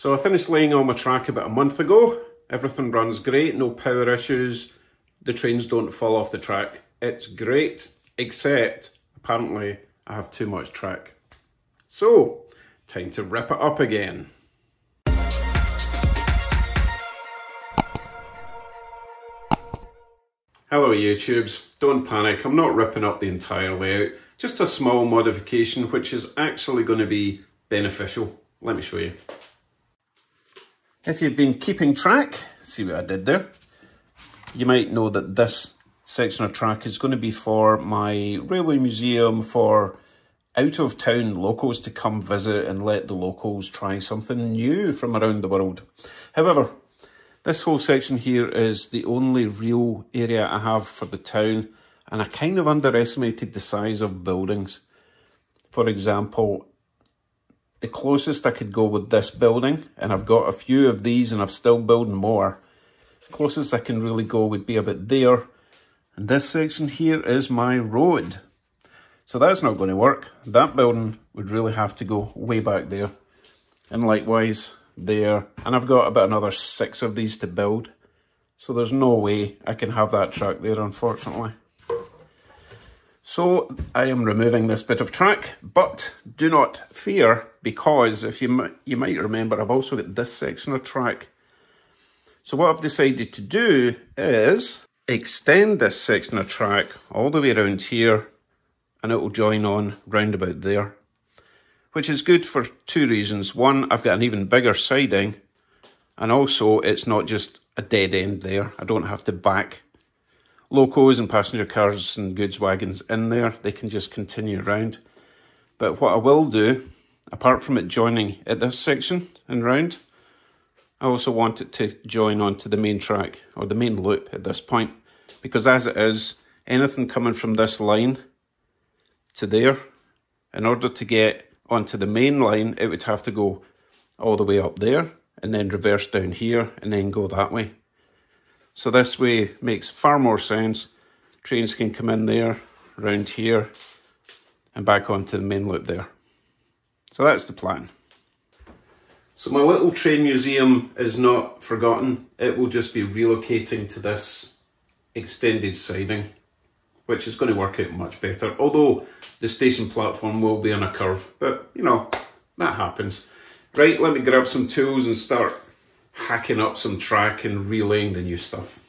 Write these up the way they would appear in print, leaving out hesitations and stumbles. So I finished laying on my track about a month ago. Everything runs great, no power issues. The trains don't fall off the track. It's great, except apparently I have too much track. So, time to rip it up again. Hello YouTubes, don't panic, I'm not ripping up the entire layout, just a small modification which is actually going to be beneficial. Let me show you. If you've been keeping track, see what I did there, you might know that this section of track is going to be for my railway museum for out of town locals to come visit and let the locals try something new from around the world. However, this whole section here is the only real area I have for the town, and I kind of underestimated the size of buildings. For example, the closest I could go with this building, and I've got a few of these and I'm still building more, the closest I can really go would be about there, and this section here is my road. So that's not going to work. That building would really have to go way back there, and likewise there, and I've got about another 6 of these to build, so there's no way I can have that track there, unfortunately. So I am removing this bit of track, but do not fear, because if you might remember, I've also got this section of track. So what I've decided to do is extend this section of track all the way around here, and it will join on round about there, which is good for 2 reasons. One, I've got an even bigger siding, and also it's not just a dead end there. I don't have to back locos and passenger cars and goods wagons in there. They can just continue round. But what I will do, apart from it joining at this section and round, I also want it to join onto the main track or the main loop at this point, because as it is, anything coming from this line to there, in order to get onto the main line, it would have to go all the way up there and then reverse down here and then go that way. So this way makes far more sense. Trains can come in there, round here, and back onto the main loop there. So that's the plan. So my little train museum is not forgotten. It will just be relocating to this extended siding, which is going to work out much better, although the station platform will be on a curve, but you know, that happens. Right, let me grab some tools and start hacking up some track and relaying the new stuff.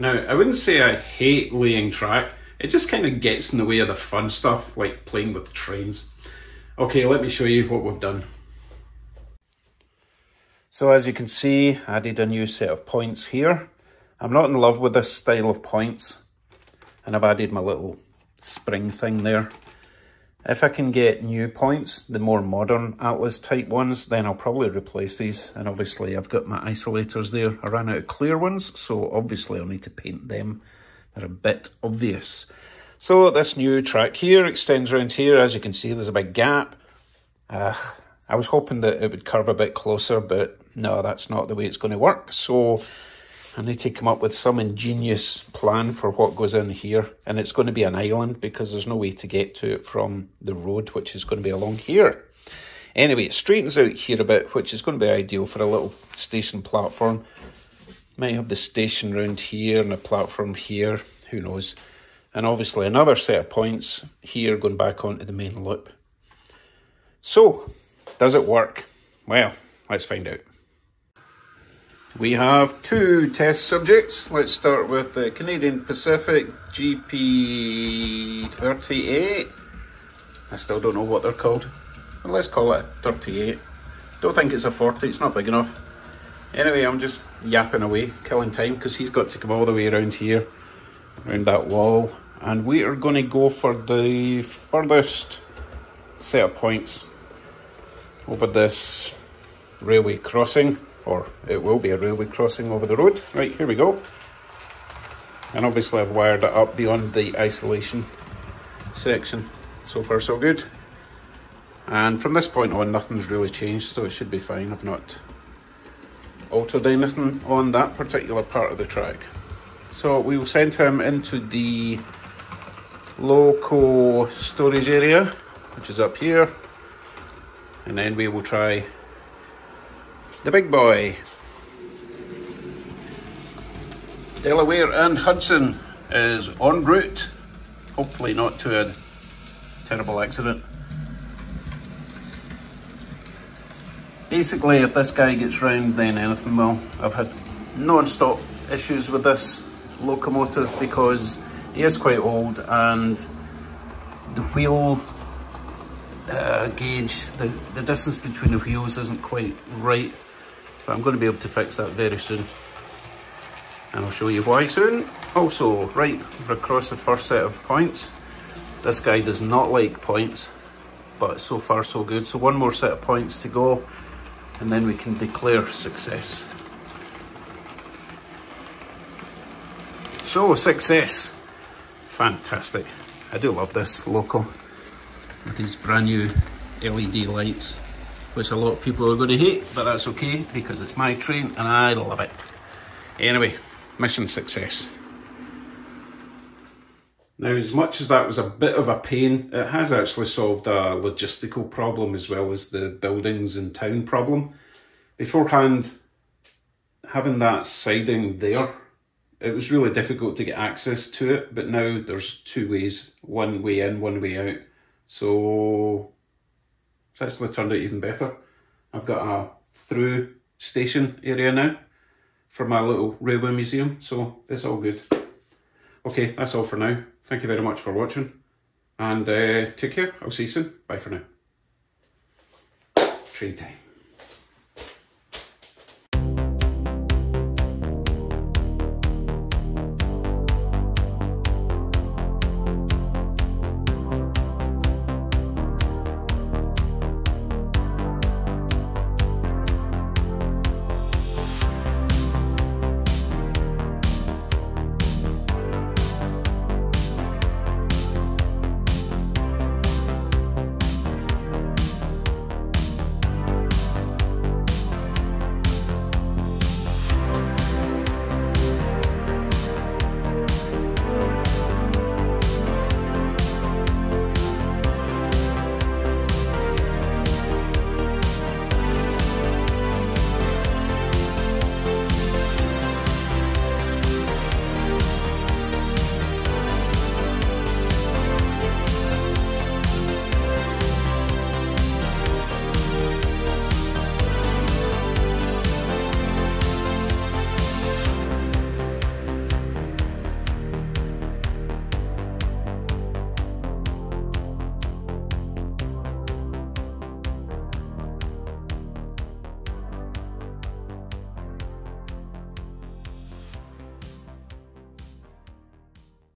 Now, I wouldn't say I hate laying track, it just kind of gets in the way of the fun stuff, like playing with trains. Okay, let me show you what we've done. So as you can see, I added a new set of points here. I'm not in love with this style of points, and I've added my little spring thing there. If I can get new points, the more modern Atlas type ones, then I'll probably replace these. And obviously I've got my isolators there. I ran out of clear ones, so obviously I'll need to paint them. They're a bit obvious. So this new track here extends around here. As you can see, there's a big gap. I was hoping that it would curve a bit closer, but no, that's not the way it's going to work. So I need to come up with some ingenious plan for what goes in here. And it's going to be an island because there's no way to get to it from the road, which is going to be along here. Anyway, it straightens out here a bit, which is going to be ideal for a little station platform. Might have the station round here and a platform here, who knows. And obviously another set of points here going back onto the main loop. So, does it work? Well, let's find out. We have two test subjects. Let's start with the Canadian Pacific GP 38. I still don't know what they're called. Well, let's call it 38. Don't think it's a 40, it's not big enough. Anyway, I'm just yapping away, killing time, because he's got to come all the way around here, around that wall. And we are going to go for the furthest set of points over this railway crossing. Or it will be a railway crossing over the road. Right, here we go. And obviously I've wired it up beyond the isolation section. So far so good. And from this point on, nothing's really changed, so it should be fine. I've not altered anything on that particular part of the track. So we will send him into the loco storage area, which is up here. And then we will try the big boy. Delaware and Hudson is en route. Hopefully not to a terrible accident. Basically, if this guy gets round, then anything will. I've had non-stop issues with this locomotive because he is quite old and the wheel gauge, the distance between the wheels isn't quite right. But I'm going to be able to fix that very soon. And I'll show you why soon. Also, right, we're across the first set of points. This guy does not like points, but so far so good. So one more set of points to go, and then we can declare success. So, success. Fantastic. I do love this loco with these brand new LED lights, which a lot of people are going to hate, but that's okay because it's my train and I love it. Anyway, mission success. Now, as much as that was a bit of a pain, it has actually solved a logistical problem as well as the buildings and town problem. Beforehand, having that siding there, it was really difficult to get access to it, but now there's two ways, one way in, one way out. So it's actually turned out even better. I've got a through station area now for my little railway museum, so it's all good. Okay, that's all for now. Thank you very much for watching, and take care. I'll see you soon. Bye for now. Train time.